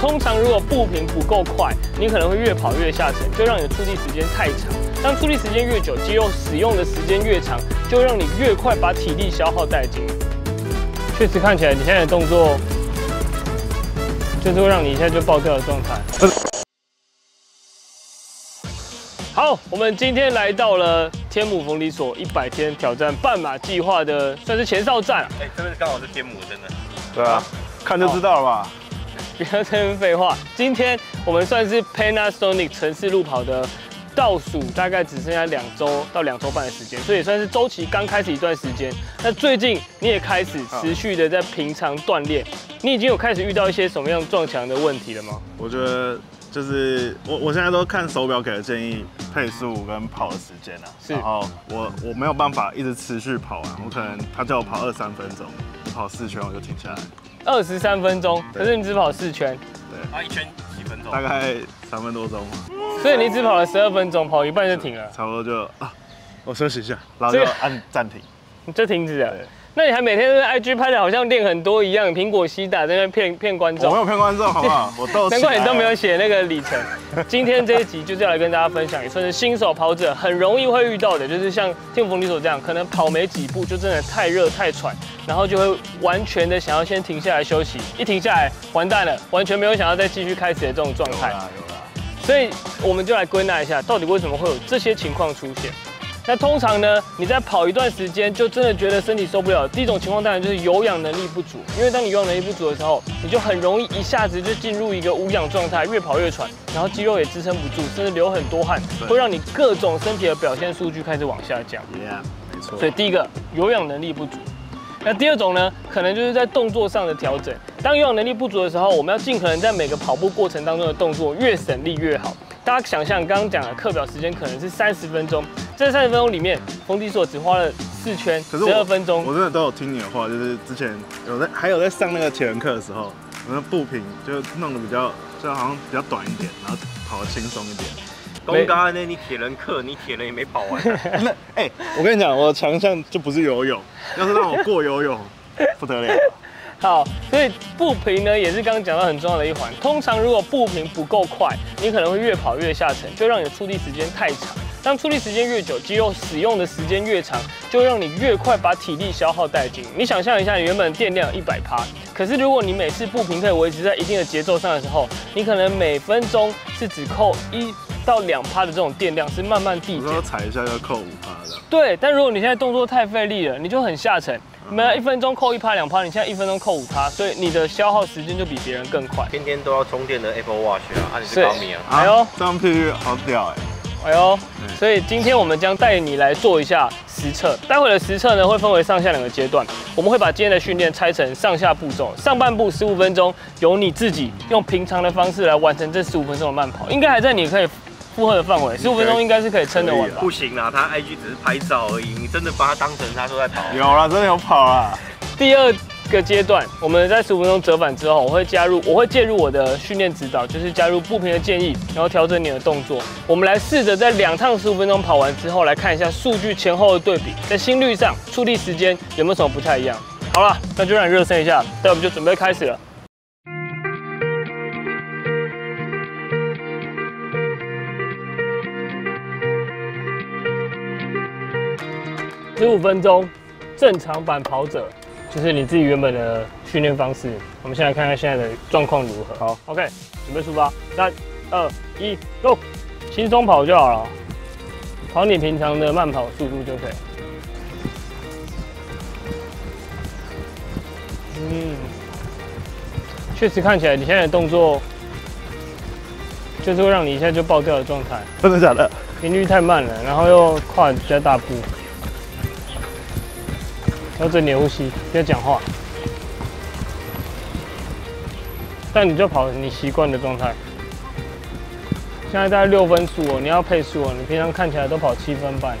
通常如果步频不够快，你可能会越跑越下沉，就让你的触地时间太长。当触地时间越久，肌肉使用的时间越长，就会让你越快把体力消耗殆尽。确实看起来你现在的动作，就是会让你一下就爆掉的状态。好，我们今天来到了天母冯里所100天挑战半马计划的，算是前哨站。哎，这边刚好是天母，真的。对啊，看就知道了嘛。不要在那边废话。今天我们算是 Panasonic 城市路跑的倒数，大概只剩下2周到2周半的时间，所以也算是周期刚开始一段时间。那最近你也开始持续的在平常锻炼，你已经有开始遇到一些什么样撞墙的问题了吗？我觉得就是我现在都看手表给的建议配速跟跑的时间啊，然后我没有办法一直持续跑啊，我可能他叫我跑23分钟，我跑4圈我就停下来。23分钟，可是你只跑4圈。对啊，1圈几分钟？大概3分多钟。所以你只跑了12分钟，跑一半就停了。差不多就啊，我休息一下，然后就按暂停，你就停止了。那你还每天都在 IG 拍的，好像练很多一样，苹果西打在那骗观众。我没有骗观众，好不好？我都难怪你都没有写那个里程。今天这一集就是要来跟大家分享，也算是新手跑者很容易会遇到的，就是像天母冯里所这样，可能跑没几步就真的太热太喘，然后就会完全的想要先停下来休息。一停下来，完蛋了，完全没有想要再继续开始的这种状态。所以我们就来归纳一下，到底为什么会有这些情况出现？那通常呢，你在跑一段时间，就真的觉得身体受不了。第一种情况当然就是有氧能力不足，因为当你有氧能力不足的时候，你就很容易一下子就进入一个无氧状态，越跑越喘，然后肌肉也支撑不住，甚至流很多汗，会让你各种身体的表现数据开始往下降。Yeah， 没错。所以第一个，有氧能力不足。那第二种呢，可能就是在动作上的调整。当有氧能力不足的时候，我们要尽可能在每个跑步过程当中的动作越省力越好。大家想象刚刚讲的课表时间可能是30分钟，这30分钟里面，冯里所只花了4圈，12分钟。我真的都有听你的话，就是之前还有在上那个体能课的时候，我们步频就弄得就好像比较短一点，然后跑得轻松一点。刚刚那你铁人课，你铁人也没跑完。那我跟你讲，我的强项就不是游泳，要是让我过游泳，不得了。好，所以步频呢也是刚刚讲到很重要的一环。通常如果步频不够快，你可能会越跑越下沉，就让你的触地时间太长。当触地时间越久，肌肉使用的时间越长，就让你越快把体力消耗殆尽。你想象一下，你原本电量100%，可是如果你每次步频可以维持在一定的节奏上的时候，你可能每分钟是只扣1到2%的这种电量，是慢慢递减。我说踩一下就扣5%的。对，但如果你现在动作太费力了，你就很下沉。没有1分钟扣1%2%，你现在1分钟扣5%，所以你的消耗时间就比别人更快。天天都要充电的 Apple Watch 啊，你是Garmin啊。哎呦，这样频率好屌哎。哎呦，所以今天我们将带你来做一下实测。待会的实测呢，会分为上下2个阶段。我们会把今天的训练拆成上下步骤，上半部15分钟，由你自己用平常的方式来完成这15分钟的慢跑，应该还在你可以负荷的范围，15分钟应该是可以撑得完吧？不行啦，他 IG 只是拍照而已，你真的把它当成他都在跑？有啦，真的有跑啦。第2个阶段，我们在15分钟折返之后，我会介入我的训练指导，就是加入步频的建议，然后调整你的动作。我们来试着在2趟15分钟跑完之后，来看一下数据前后的对比，在心率上、触地时间有没有什么不太一样？好了，那就让你热身一下，待会我们就准备开始了。15分钟，正常版跑者就是你自己原本的训练方式。我们先来看看现在的状况如何。好 ，OK， 准备出发，3、2、1 ，Go！ 轻松跑就好了，跑你平常的慢跑速度就可以。嗯，确实看起来你现在的动作就是会让你一下就爆掉的状态。真的假的？频率太慢了，然后又跨比较大步。调整你的呼吸，不要讲话。但你就跑你习惯的状态。现在大概6分速哦，你要配速哦。你平常看起来都跑7分半。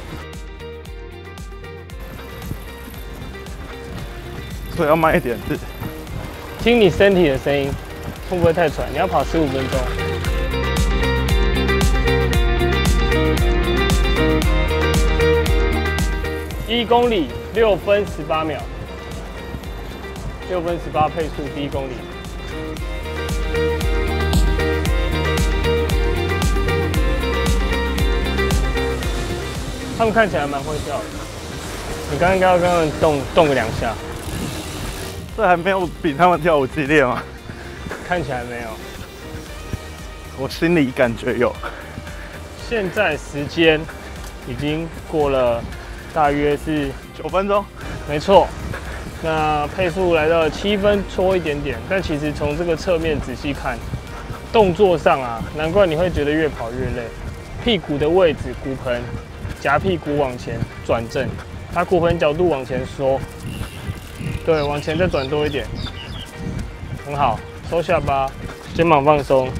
所以要慢一点。听你身体的声音，会不会太喘？你要跑15分钟。1公里6分18秒，6分18配速第1公里。他们看起来蛮会笑的。你刚刚应该要跟他们动个2下。这还没有比他们跳舞激烈吗？看起来没有。我心里感觉有。现在时间已经过了，大约是9分钟。没错。 那配速来到7分多一点点，但其实从这个侧面仔细看，动作上啊，难怪你会觉得越跑越累。屁股的位置，骨盆夹屁股往前转正，把骨盆角度往前缩，对，往前再转多一点，很好。收下巴，肩膀放松，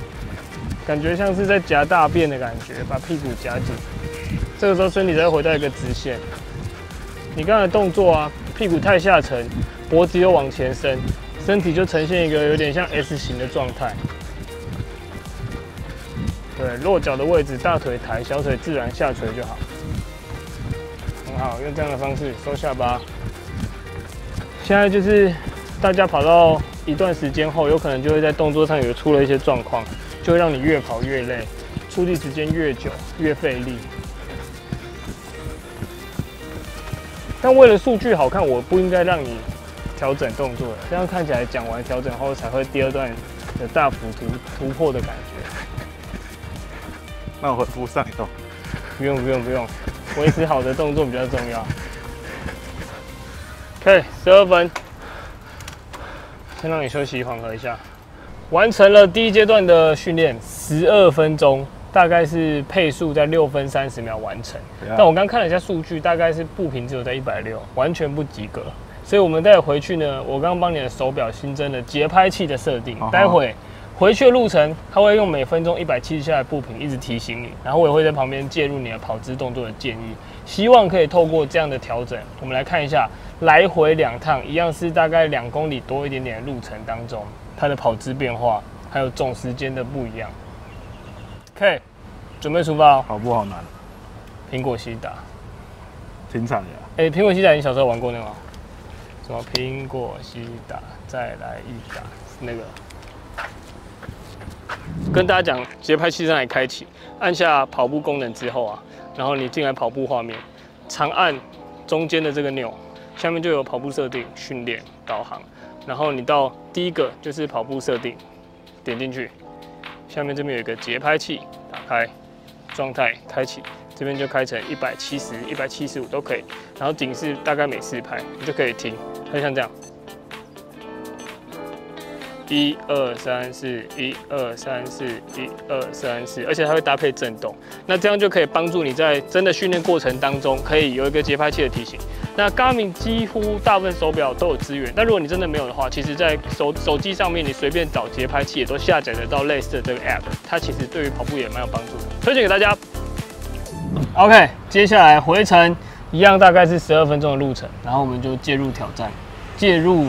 感觉像是在夹大便的感觉，把屁股夹紧。这个时候身体才会回到一个直线。你刚才的动作啊。 屁股太下沉，脖子又往前伸，身体就呈现一个有点像 S 型的状态。对，落脚的位置，大腿抬，小腿自然下垂就好。很好，用这样的方式收下巴。现在就是大家跑到一段时间后，有可能就会在动作上有出了一些状况，就会让你越跑越累，出力时间越久越费力。 但为了数据好看，我不应该让你调整动作，这样看起来讲完调整后才会第二段有大幅突破的感觉。那我回复上一动，不用，维持好的动作比较重要。OK， 12分，先让你休息缓和一下。完成了第一阶段的训练，12分钟。 大概是配速在6分30秒完成， Yeah. 但我刚看了一下数据，大概是步频只有在160，完全不及格。所以我们待回去呢，我刚帮你的手表新增了节拍器的设定， 待会回去的路程，它会用每分钟170下的步频一直提醒你，然后我也会在旁边介入你的跑姿动作的建议，希望可以透过这样的调整，我们来看一下来回2趟，一样是大概2公里多一点点的路程当中，它的跑姿变化，还有总时间的不一样。 OK， 准备出发哦。跑步好难。苹果西打，挺惨的。哎，苹果西打，你小时候玩过那个吗？什么苹果西打，再来一打，那个。跟大家讲，节拍器上来开启，按下跑步功能之后啊，然后你进来跑步画面，长按中间的这个钮，下面就有跑步设定、训练、导航，然后你到第一个就是跑步设定，点进去。 下面这边有一个节拍器，打开，状态开启，这边就开成170、175都可以。然后警示大概每4拍，你就可以停，它就像这样，1、2、3、4，1、2、3、4，1、2、3、4，而且它会搭配震动，那这样就可以帮助你在真的训练过程当中，可以有一个节拍器的提醒。 那 Garmin 几乎大部分手表都有资源，但如果你真的没有的话，其实在手机上面你随便找节拍器也都下载得到类似的这个 App， 它其实对于跑步也蛮有帮助的，推荐给大家。OK， 接下来回程一样大概是12分钟的路程，然后我们就介入挑战，介入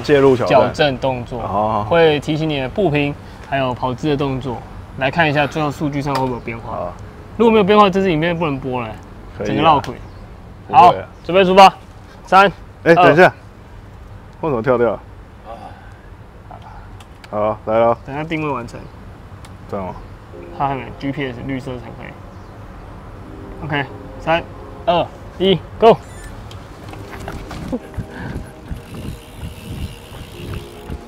矫正动作，会提醒你的步频还有跑姿的动作，来看一下最后数据上会不会有变化。啊、如果没有变化，这支影片不能播了、欸，整个绕轨。好，准备出发。 三，哎，等一下，为什么跳掉了？好，来了。等下定位完成。这样吗？它还没 GPS 绿色才可以。OK， 3、2、1 ，Go。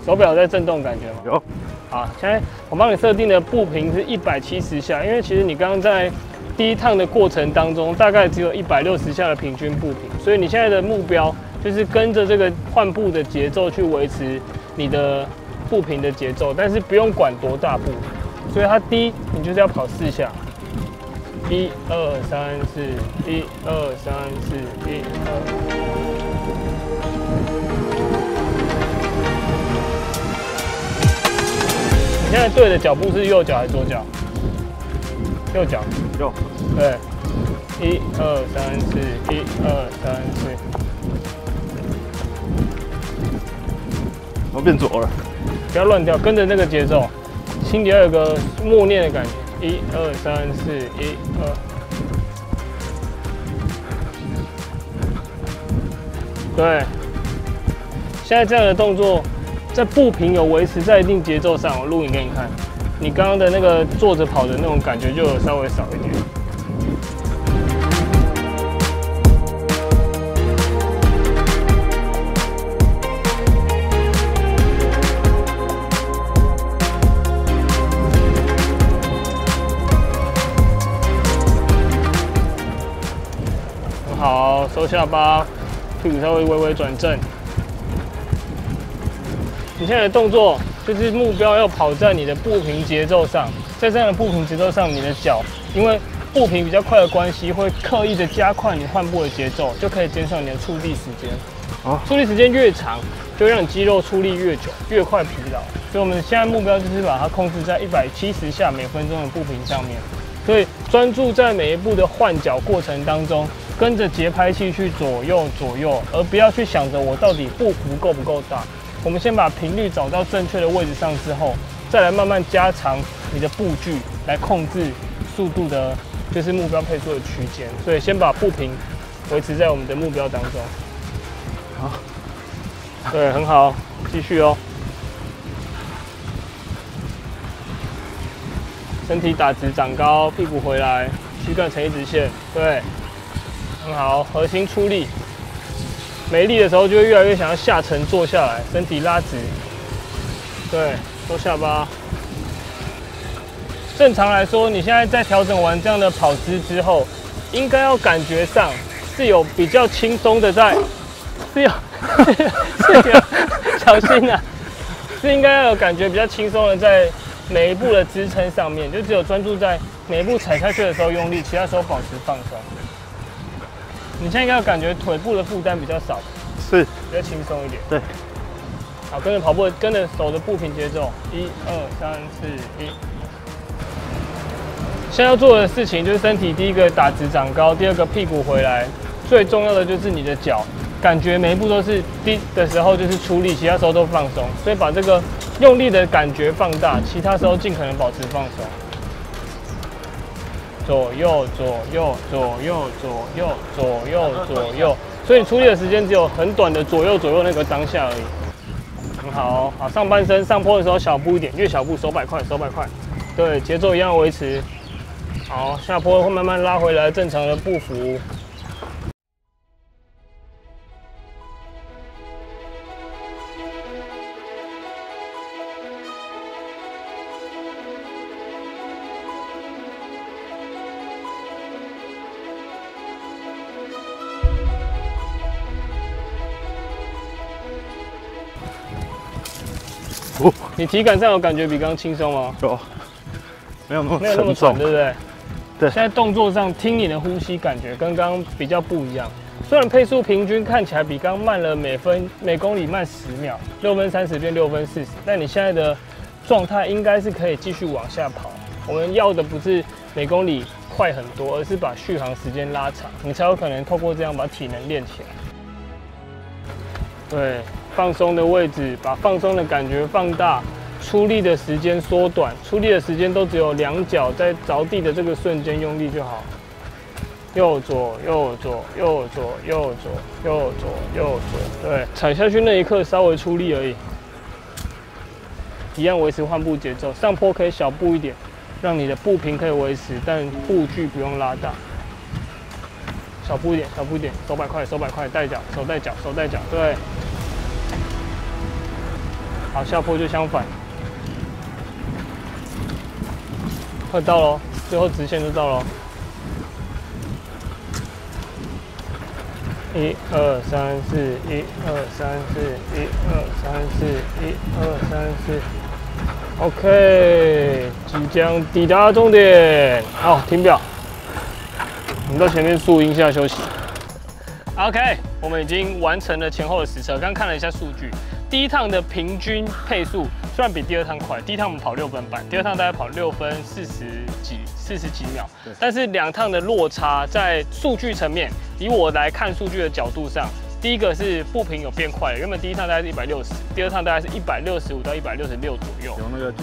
手表在震动，感觉吗？有。好，现在我帮你设定的步频是170下，因为其实你刚刚在。 第一趟的过程当中，大概只有160下的平均步频，所以你现在的目标就是跟着这个换步的节奏去维持你的步频的节奏，但是不用管多大步。所以它第一，你就是要跑4下，1、2、3、4，1、2、3、4，你现在对的脚步是右脚还是左脚？ 右脚，右，对，1、2、3、4，1、2、3、4，我变左了，不要乱掉，跟着那个节奏，心里要有个默念的感觉，1、2、3、4，对，现在这样的动作，在步频有维持在一定节奏上，我录影给你看。 你刚刚的那个坐着跑的那种感觉就稍微少一点。收下巴，屁股稍微微转正。你现在的动作就是目标要跑在你的步频节奏上，在这样的步频节奏上，你的脚因为步频比较快的关系，会刻意的加快你换步的节奏，就可以减少你的触地时间。啊，触地时间越长，就让你肌肉出力越久，越快疲劳。所以我们现在目标就是把它控制在170下每分钟的步频上面。所以专注在每一步的换脚过程当中，跟着节拍器去左右，而不要去想着我到底步幅够不够大。我们先把频率找到正确的位置上之后，再来慢慢加长你的步距，来控制速度的。就是目标配速的区间，所以先把步频维持在我们的目标当中。好，对，很好，继续哦。身体打直长高，屁股回来，躯干成一直线，对，很好，核心出力。没力的时候就会越来越想要下沉坐下来，身体拉直，对，收下巴。正常来说，你现在在调整完这样的跑姿之后，应该要感觉上是有比较轻松的在，小心啊，是应该要有感觉比较轻松的在每一步的支撑上面，就只有专注在每一步踩下去的时候用力，其他时候保持放松。你现在应该要感觉腿部的负担比较少，是比较轻松一点。对，好，跟着跑步，跟着手的步频节奏，1、2、3、4、1。现在要做的事情就是身体第一个打直长高，第二个屁股回来，最重要的就是你的脚，感觉每一步都是低的时候就是出力，其他时候都放松，所以把这个用力的感觉放大，其他时候尽可能保持放松。左右，所以你出力的时间只有很短的左右那个当下而已。很好，好，上半身上坡的时候小步一点，越小步手摆快，对，节奏一样维持。好，下坡会慢慢拉回来，正常的步幅。哦，你体感上有感觉比刚刚轻松吗？有，没有那么重，对不对？现在动作上听你的呼吸，感觉跟刚刚比较不一样。虽然配速平均看起来比刚慢了每公里慢10秒，6分30变6分40，但你现在的状态应该是可以继续往下跑。我们要的不是每公里快很多，而是把续航时间拉长，你才有可能透过这样把体能练起来。对，放松的位置，把放松的感觉放大。出力的时间缩短，出力的时间都只有两脚在着地的这个瞬间用力就好。右左，对，踩下去那一刻稍微出力而已，一样维持换步节奏。上坡可以小步一点，让你的步频可以维持，但步距不用拉大。小步一点，手摆快，带脚，对。好，下坡就相反。快到了，最后直线就到了。1、2、3、4。OK， 即将抵达终点。好，停表。我们到前面树荫下休息。OK， 我们已经完成了前后的实测。刚看了一下数据。第一趟的平均配速虽然比第二趟快，第一趟我们跑6分半，第二趟大概跑6分40几秒，但是两趟的落差在数据层面，以我来看数据的角度上，第一个是步频有变快了，原本第一趟大概是160，第二趟大概是165到166左右，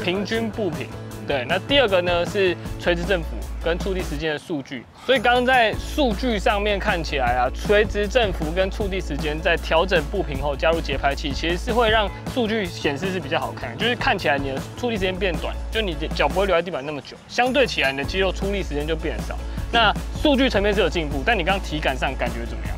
平均步频。对，那第二个呢是垂直振幅跟触地时间的数据，所以刚刚在数据上面看起来啊，垂直振幅跟触地时间在调整步频后加入节拍器，其实是会让数据显示是比较好看，就是看起来你的触地时间变短，就你的脚不会留在地板那么久，相对起来你的肌肉出力时间就变少。那数据层面是有进步，但你刚刚体感上感觉怎么样？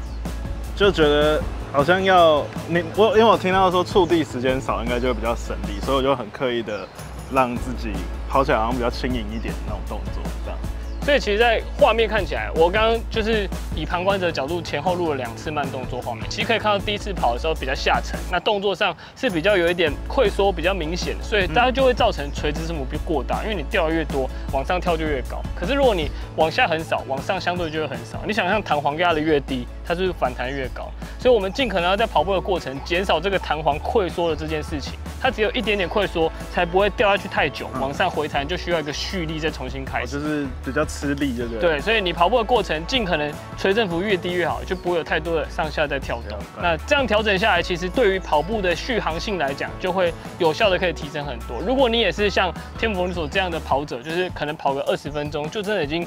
就觉得好像要因为我听到说触地时间少，应该就会比较省力，所以我就很刻意的让自己跑起来好像比较轻盈一点的那种动作，这样。所以其实，在画面看起来，我刚刚就是以旁观者的角度前后录了2次慢动作画面，其实可以看到第一次跑的时候比较下沉，那动作上是比较有一点溃缩，比较明显，所以大家就会造成垂直字母过大，因为你掉越多，往上跳就越高。可是如果你往下很少，往上相对就会很少。你想象弹簧压的越低，它就是反弹越高。所以我们尽可能要在跑步的过程减少这个弹簧溃缩的这件事情，它只有一点点溃缩，才不会掉下去太久，往上回弹就需要一个蓄力再重新开始，就是比较吃力，对不对？对，所以你跑步的过程尽可能垂振幅越低越好，就不会有太多的上下在跳动。那这样调整下来，其实对于跑步的续航性来讲，就会有效的可以提升很多。如果你也是像天福所这样的跑者，就是可能跑个20分钟，就真的已经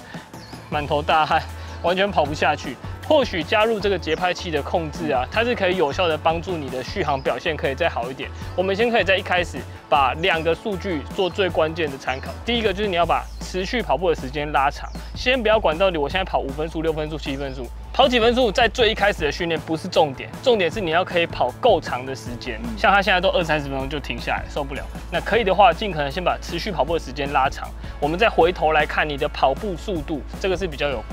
满头大汗，完全跑不下去。或许加入这个节拍器的控制啊，它是可以有效的帮助你的续航表现可以再好一点。我们先可以在一开始把2个数据做最关键的参考。第一个就是你要把持续跑步的时间拉长，先不要管到底我现在跑5分速、6分速、7分速，跑几分速在最一开始的训练不是重点，重点是你要可以跑够长的时间。像他现在都20、30分钟就停下来，受不了。那可以的话，尽可能先把持续跑步的时间拉长，我们再回头来看你的跑步速度，这个是比较有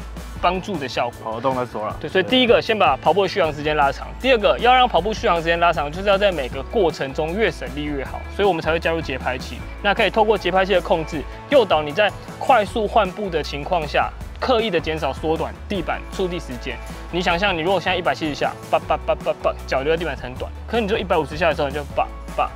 帮助的效果。跑动再说了。对，所以第一个先把跑步的续航时间拉长，第二个要让跑步续航时间拉长，就是要在每个过程中越省力越好，所以我们才会加入节拍器。那可以透过节拍器的控制，诱导你在快速换步的情况下，刻意的减少缩短地板触地时间。你想象，你如果现在170下，叭叭叭，脚留在地板很短，可是你就150下的时候，你就叭叭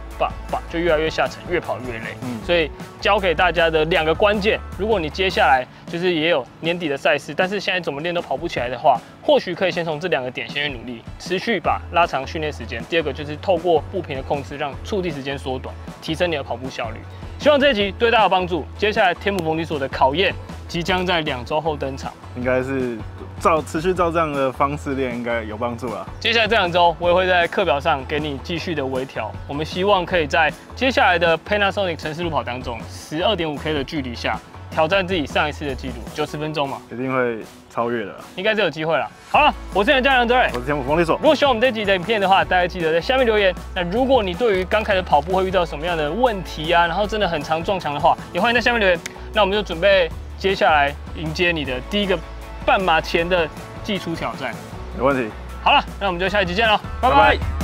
叭，就越来越下沉，越跑越累。所以教给大家的2个关键，如果你接下来就是也有年底的赛事，但是现在怎么练都跑不起来的话，或许可以先从这2个点先去努力，持续把拉长训练时间。第二个就是透过步频的控制，让触地时间缩短，提升你的跑步效率。希望这一集对大家有帮助。接下来天母冯迪所的考验即将在2周后登场，应该是持续照这样的方式练，应该有帮助啦。接下来这2周，我也会在课表上给你继续的微调。我们希望可以在接下来的 Panasonic 城市路跑当中，12.5K 的距离下，挑战自己上一次的记录，90分钟嘛，一定会超越的，应该是有机会啦。好了，我是你的家长哲睿，我是天母冯迪所。如果喜欢我们这集的影片的话，大家记得在下面留言。那如果你对于刚开始跑步会遇到什么样的问题啊，然后真的很常撞墙的话，也欢迎在下面留言。那我们就准备接下来迎接你的第1个半马前的技术挑战，没问题。好了，那我们就下一集见喽，拜拜。